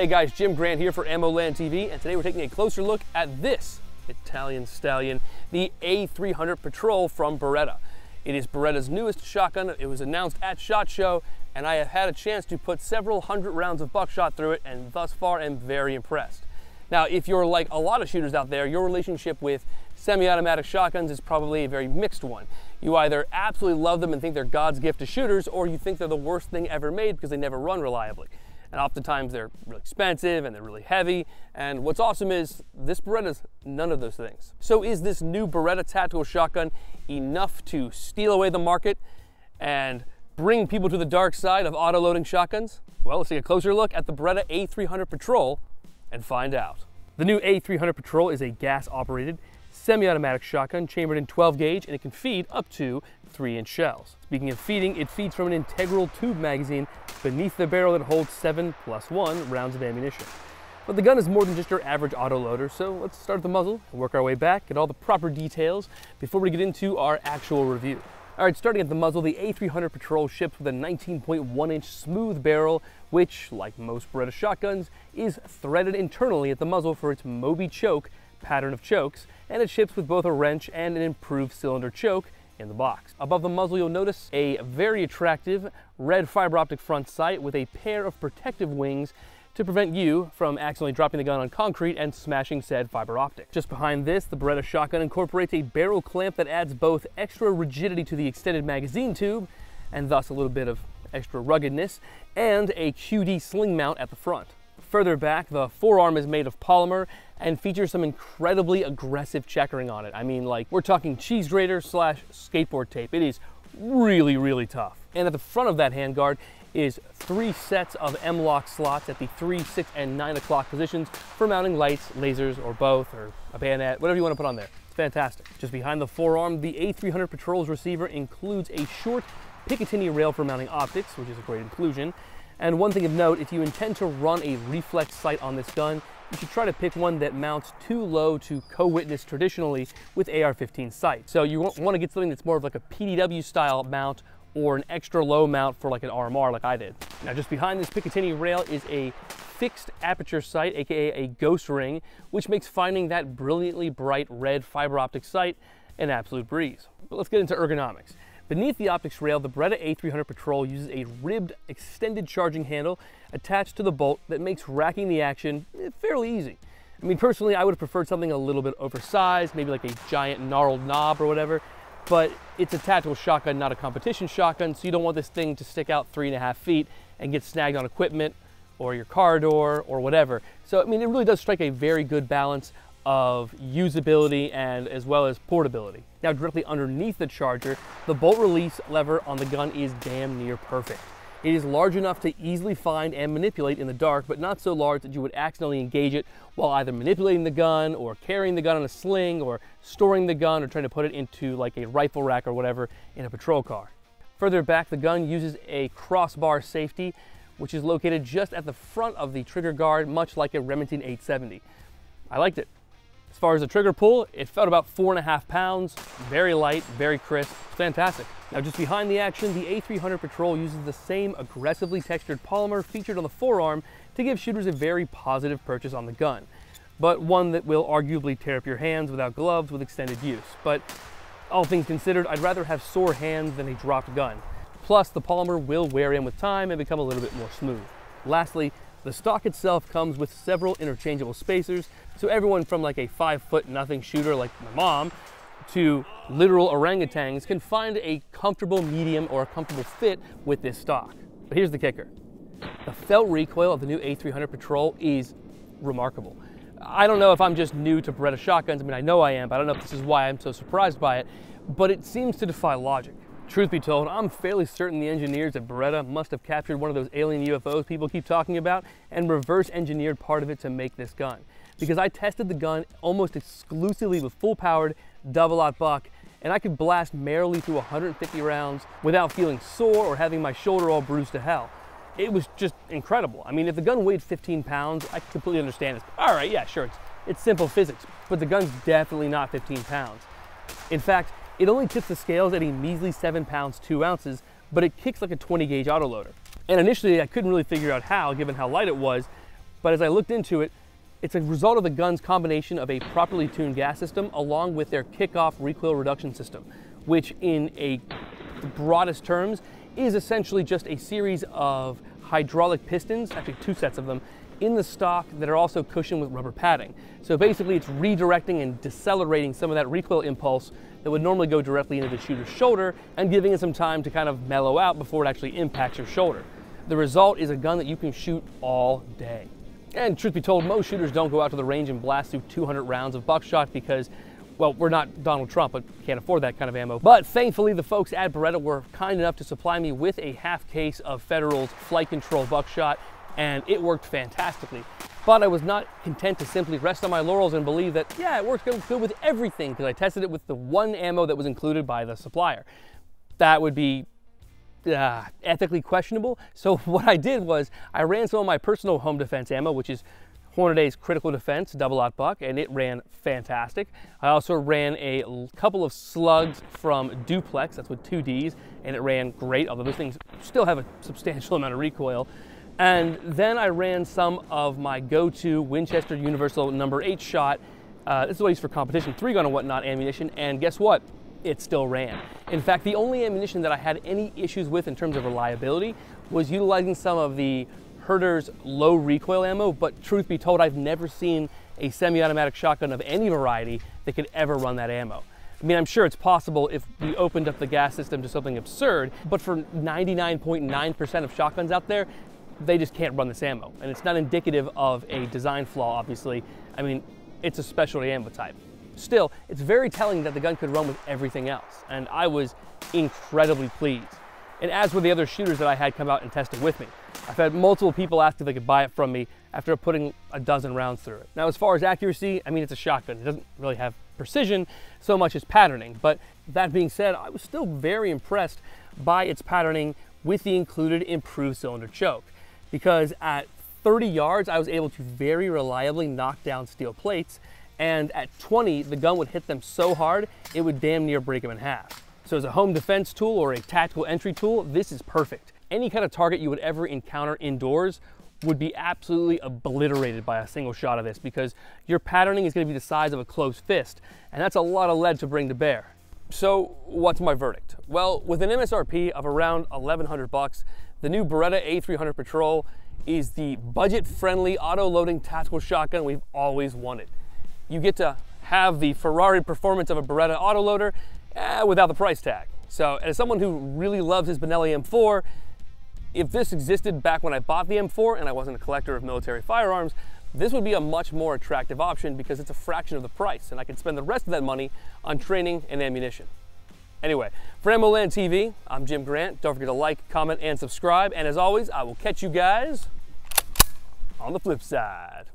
Hey guys, Jim Grant here for Ammoland TV, and today we're taking a closer look at this Italian stallion, the A300 Patrol from Beretta. It is Beretta's newest shotgun. It was announced at SHOT Show, and I have had a chance to put several hundred rounds of buckshot through it, and thus far am very impressed. Now, if you're like a lot of shooters out there, your relationship with semi-automatic shotguns is probably a very mixed one. You either absolutely love them and think they're God's gift to shooters, or you think they're the worst thing ever made because they never run reliably. And oftentimes they're really expensive and they're really heavy. And what's awesome is this Beretta's none of those things. So is this new Beretta tactical shotgun enough to steal away the market and bring people to the dark side of auto-loading shotguns? Well, let's take a closer look at the Beretta A300 Patrol and find out. The new A300 Patrol is a gas-operated, semi-automatic shotgun chambered in 12 gauge, and it can feed up to 3-inch shells. Speaking of feeding, it feeds from an integral tube magazine beneath the barrel that holds 7+1 rounds of ammunition. But the gun is more than just your average autoloader, so let's start at the muzzle and work our way back, get all the proper details before we get into our actual review. All right, starting at the muzzle, the A300 Patrol ships with a 19.1-inch smooth barrel, which, like most Beretta shotguns, is threaded internally at the muzzle for its Moby choke pattern of chokes, and it ships with both a wrench and an improved cylinder choke in the box. Above the muzzle, you'll notice a very attractive red fiber optic front sight with a pair of protective wings to prevent you from accidentally dropping the gun on concrete and smashing said fiber optic. Just behind this, the Beretta shotgun incorporates a barrel clamp that adds both extra rigidity to the extended magazine tube, and thus a little bit of extra ruggedness, and a QD sling mount at the front. Further back, the forearm is made of polymer and features some incredibly aggressive checkering on it. I mean, like, we're talking cheese grater / skateboard tape. It is really, really tough. And at the front of that handguard is 3 sets of M-LOK slots at the 3, 6, and 9 o'clock positions for mounting lights, lasers, or both, or a bayonet, whatever you want to put on there. It's fantastic. Just behind the forearm, the A300 Patrol's receiver includes a short Picatinny rail for mounting optics, which is a great inclusion. And one thing of note, if you intend to run a reflex sight on this gun, you should try to pick one that mounts too low to co-witness traditionally with AR-15 sights. So you want to get something that's more of like a PDW style mount or an extra low mount for like an RMR like I did. Now just behind this Picatinny rail is a fixed aperture sight, aka a ghost ring, which makes finding that brilliantly bright red fiber optic sight an absolute breeze. But let's get into ergonomics. Beneath the optics rail, the Beretta A300 Patrol uses a ribbed extended charging handle attached to the bolt that makes racking the action fairly easy. I mean, personally, I would have preferred something a little bit oversized, maybe like a giant gnarled knob or whatever, but it's a tactical shotgun, not a competition shotgun, so you don't want this thing to stick out 3.5 feet and get snagged on equipment or your car door or whatever. So, I mean, it really does strike a very good balance of usability and as well as portability. Now directly underneath the charger, the bolt release lever on the gun is damn near perfect. It is large enough to easily find and manipulate in the dark, but not so large that you would accidentally engage it while either manipulating the gun or carrying the gun on a sling or storing the gun or trying to put it into like a rifle rack or whatever in a patrol car. Further back, the gun uses a crossbar safety, which is located just at the front of the trigger guard, much like a Remington 870. I liked it. As far as the trigger pull, it felt about 4.5 pounds, very light, very crisp, fantastic. Now just behind the action, the A300 Patrol uses the same aggressively textured polymer featured on the forearm to give shooters a very positive purchase on the gun, but one that will arguably tear up your hands without gloves with extended use. But all things considered, I'd rather have sore hands than a dropped gun. Plus, the polymer will wear in with time and become a little bit more smooth. Lastly, the stock itself comes with several interchangeable spacers, so everyone from like a 5-foot-nothing shooter like my mom to literal orangutans can find a comfortable medium or a comfortable fit with this stock. But here's the kicker. The felt recoil of the new A300 Patrol is remarkable. I don't know if I'm just new to Beretta shotguns. I mean, I know I am, but I don't know if this is why I'm so surprised by it, but it seems to defy logic. Truth be told, I'm fairly certain the engineers at Beretta must have captured one of those alien UFOs people keep talking about and reverse engineered part of it to make this gun. Because I tested the gun almost exclusively with full powered double-aught buck, and I could blast merrily through 150 rounds without feeling sore or having my shoulder all bruised to hell. It was just incredible. I mean, if the gun weighed 15 pounds, I could completely understand this. All right, yeah, sure, it's simple physics, but the gun's definitely not 15 pounds. In fact, it only tips the scales at a measly 7 pounds, 2 ounces, but it kicks like a 20 gauge autoloader. And initially I couldn't really figure out how, given how light it was, But as I looked into it, it's a result of the gun's combination of a properly tuned gas system along with their kickoff recoil reduction system, which in the broadest terms is essentially just a series of hydraulic pistons, actually two sets of them, in the stock that are also cushioned with rubber padding. So basically it's redirecting and decelerating some of that recoil impulse that would normally go directly into the shooter's shoulder and giving it some time to kind of mellow out before it actually impacts your shoulder. The result is a gun that you can shoot all day. And truth be told, most shooters don't go out to the range and blast through 200 rounds of buckshot because, well, we're not Donald Trump, but can't afford that kind of ammo. But thankfully, the folks at Beretta were kind enough to supply me with a half case of Federal's Flight Control buckshot, and it worked fantastically. But I was not content to simply rest on my laurels and believe that, yeah, it works good with everything, because I tested it with the one ammo that was included by the supplier. That would be ethically questionable. So what I did was I ran some of my personal home defense ammo, which is Hornaday's Critical Defense double-aught buck, and it ran fantastic. I also ran a couple of slugs from Duplex, that's with two Ds, and it ran great, although those things still have a substantial amount of recoil. And then I ran some of my go-to Winchester Universal number 8 shot. This is what I use for competition, 3-gun and whatnot ammunition, and guess what? It still ran. In fact, the only ammunition that I had any issues with in terms of reliability was utilizing some of the Herder's low recoil ammo, but truth be told, I've never seen a semi-automatic shotgun of any variety that could ever run that ammo. I mean, I'm sure it's possible if we opened up the gas system to something absurd, but for 99.9% of shotguns out there, they just can't run this ammo. And it's not indicative of a design flaw, obviously. I mean, it's a specialty ammo type. Still, it's very telling that the gun could run with everything else, and I was incredibly pleased. And as were the other shooters that I had come out and test it with me. I've had multiple people ask if they could buy it from me after putting a dozen rounds through it. Now, as far as accuracy, I mean, it's a shotgun. It doesn't really have precision so much as patterning. But that being said, I was still very impressed by its patterning with the included improved cylinder choke, because at 30 yards, I was able to very reliably knock down steel plates. And at 20, the gun would hit them so hard, it would damn near break them in half. So as a home defense tool or a tactical entry tool, this is perfect. Any kind of target you would ever encounter indoors would be absolutely obliterated by a single shot of this, because your patterning is going to be the size of a closed fist, and that's a lot of lead to bring to bear. So what's my verdict? Well, with an MSRP of around $1,100, the new Beretta A300 Patrol is the budget-friendly, auto-loading tactical shotgun we've always wanted. You get to have the Ferrari performance of a Beretta autoloader without the price tag. So as someone who really loves his Benelli M4, if this existed back when I bought the M4 and I wasn't a collector of military firearms, this would be a much more attractive option because it's a fraction of the price and I could spend the rest of that money on training and ammunition. Anyway, for Ammoland TV, I'm Jim Grant. Don't forget to like, comment, and subscribe. And as always, I will catch you guys on the flip side.